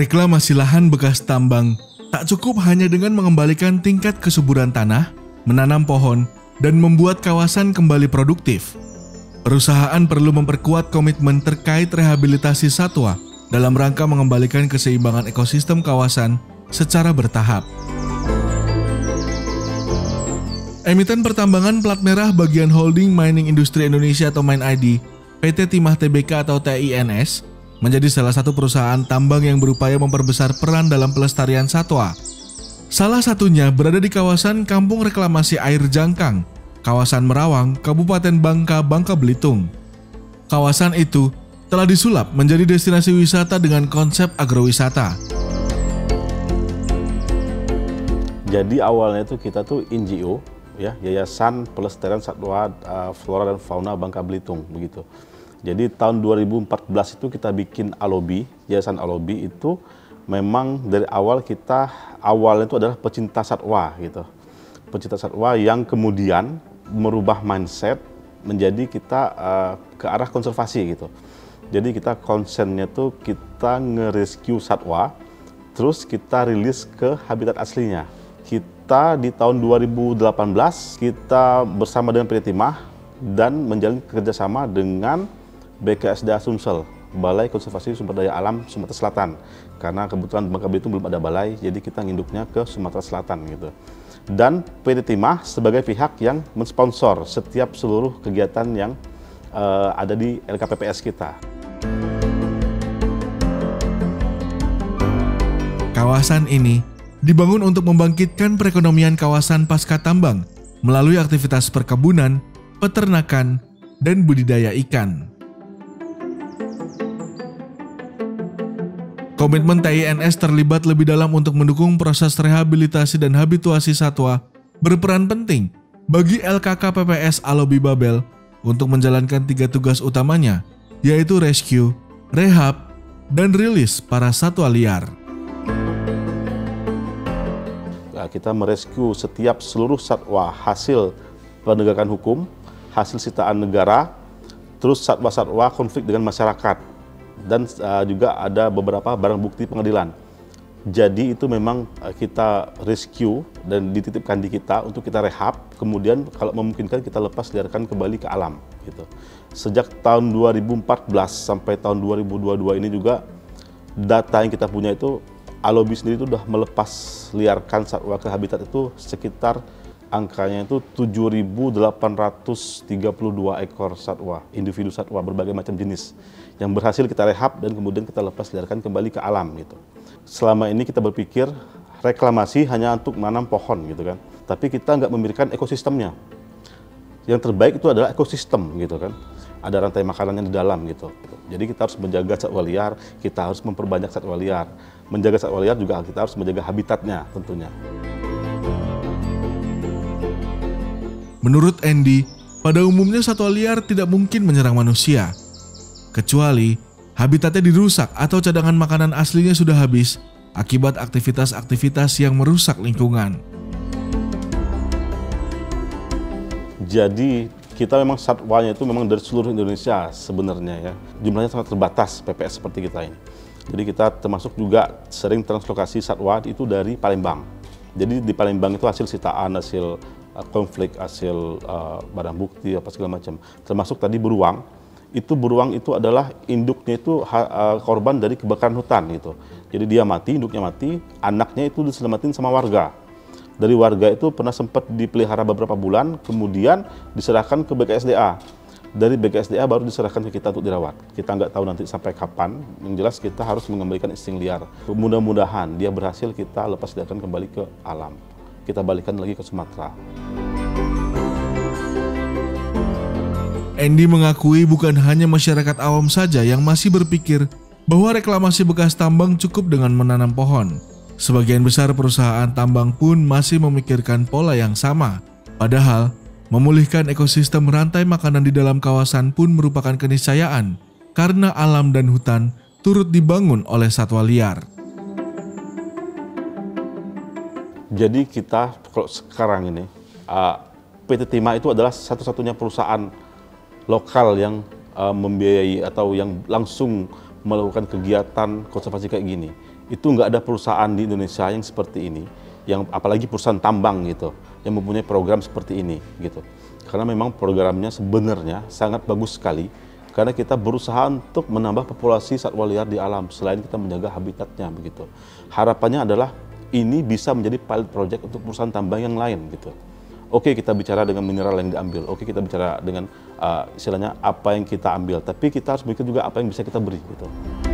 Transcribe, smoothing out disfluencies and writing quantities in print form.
Reklamasi lahan bekas tambang tak cukup hanya dengan mengembalikan tingkat kesuburan tanah, menanam pohon, dan membuat kawasan kembali produktif. Perusahaan perlu memperkuat komitmen terkait rehabilitasi satwa dalam rangka mengembalikan keseimbangan ekosistem kawasan secara bertahap. Emiten pertambangan plat merah bagian holding Mining Industri Indonesia atau Mine ID, PT Timah TBK atau TINS, menjadi salah satu perusahaan tambang yang berupaya memperbesar peran dalam pelestarian satwa. Salah satunya berada di kawasan Kampung Reklamasi Air Jangkang, kawasan Merawang, Kabupaten Bangka, Bangka Belitung. Kawasan itu telah disulap menjadi destinasi wisata dengan konsep agrowisata. Jadi awalnya itu kita tuh NGO, ya, Yayasan Pelestarian Satwa Flora dan Fauna Bangka Belitung, begitu. Jadi tahun 2014 itu kita bikin Alobi, Yayasan Alobi itu. Memang dari awal kita awalnya itu adalah pecinta satwa gitu. Pecinta satwa yang kemudian merubah mindset menjadi kita ke arah konservasi gitu. Jadi kita konsennya tuh kita nge-rescue satwa, terus kita rilis ke habitat aslinya. Kita di tahun 2018 kita bersama dengan PT Timah dan menjalin kerjasama dengan BKSDA Sumsel, Balai Konservasi Sumber Daya Alam Sumatera Selatan, karena kebetulan Bangka Belitung belum ada balai, jadi kita nginduknya ke Sumatera Selatan gitu. Dan PT Timah sebagai pihak yang mensponsor setiap seluruh kegiatan yang ada di LKPPS kita. Kawasan ini dibangun untuk membangkitkan perekonomian kawasan pasca tambang melalui aktivitas perkebunan, peternakan, dan budidaya ikan. Komitmen TINS terlibat lebih dalam untuk mendukung proses rehabilitasi dan habituasi satwa berperan penting bagi LKK PPS Alobi Babel untuk menjalankan 3 tugas utamanya, yaitu rescue, rehab, dan rilis para satwa liar. Kita merescue setiap seluruh satwa hasil penegakan hukum, hasil sitaan negara, terus satwa-satwa konflik dengan masyarakat. Dan juga ada beberapa barang bukti pengadilan. Jadi itu memang kita rescue dan dititipkan di kita untuk kita rehab. Kemudian kalau memungkinkan kita lepas liarkan kembali ke alam. Gitu. Sejak tahun 2014 sampai tahun 2022 ini juga data yang kita punya itu Alobi sendiri itu sudah melepas liarkan satwa ke habitat itu sekitar angkanya itu 7.832 ekor satwa, individu satwa berbagai macam jenis yang berhasil kita rehab dan kemudian kita lepas liarkan kembali ke alam gitu. Selama ini kita berpikir reklamasi hanya untuk menanam pohon gitu kan, tapi kita nggak memikirkan ekosistemnya. Yang terbaik itu adalah ekosistem gitu kan, ada rantai makanannya di dalam gitu. Jadi kita harus menjaga satwa liar, kita harus memperbanyak satwa liar, menjaga satwa liar juga kita harus menjaga habitatnya tentunya. Menurut Andy, pada umumnya satwa liar tidak mungkin menyerang manusia. Kecuali habitatnya dirusak atau cadangan makanan aslinya sudah habis akibat aktivitas-aktivitas yang merusak lingkungan. Jadi kita memang satwanya itu memang dari seluruh Indonesia sebenarnya ya. Jumlahnya sangat terbatas PPS seperti kita ini. Jadi kita termasuk juga sering translokasi satwa itu dari Palembang. Jadi di Palembang itu hasil sitaan, hasil konflik, hasil barang bukti apa segala macam, termasuk tadi beruang. Itu beruang itu adalah induknya itu korban dari kebakaran hutan gitu. Jadi dia mati, induknya mati, anaknya itu diselamatin sama warga. Dari warga itu pernah sempat dipelihara beberapa bulan, kemudian diserahkan ke BKSDA. Dari BKSDA baru diserahkan ke kita untuk dirawat. Kita nggak tahu nanti sampai kapan, yang jelas kita harus mengembalikan insting liar. Mudah-mudahan dia berhasil kita lepas liarkan kembali ke alam. Kita balikan lagi ke Sumatera. Andy mengakui bukan hanya masyarakat awam saja yang masih berpikir bahwa reklamasi bekas tambang cukup dengan menanam pohon. Sebagian besar perusahaan tambang pun masih memikirkan pola yang sama. Padahal, memulihkan ekosistem rantai makanan di dalam kawasan pun merupakan keniscayaan karena alam dan hutan turut dibangun oleh satwa liar. Jadi kita kalau sekarang ini, PT Timah itu adalah satu-satunya perusahaan lokal yang membiayai atau yang langsung melakukan kegiatan konservasi kayak gini. Itu nggak ada perusahaan di Indonesia yang seperti ini, yang apalagi perusahaan tambang gitu, yang mempunyai program seperti ini gitu. Karena memang programnya sebenarnya sangat bagus sekali, karena kita berusaha untuk menambah populasi satwa liar di alam, selain kita menjaga habitatnya begitu. Harapannya adalah ini bisa menjadi pilot project untuk perusahaan tambang yang lain gitu. Oke, kita bicara dengan mineral yang diambil, oke kita bicara dengan istilahnya apa yang kita ambil, tapi kita harus mikir juga apa yang bisa kita beri gitu.